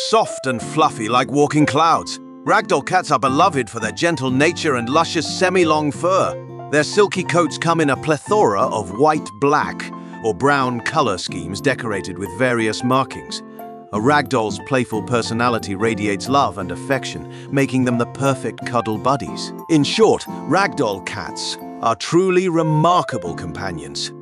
Soft and fluffy like walking clouds, Ragdoll cats are beloved for their gentle nature and luscious semi-long fur. Their silky coats come in a plethora of white, black, or brown color schemes decorated with various markings. A Ragdoll's playful personality radiates love and affection, making them the perfect cuddle buddies. In short, Ragdoll cats are truly remarkable companions.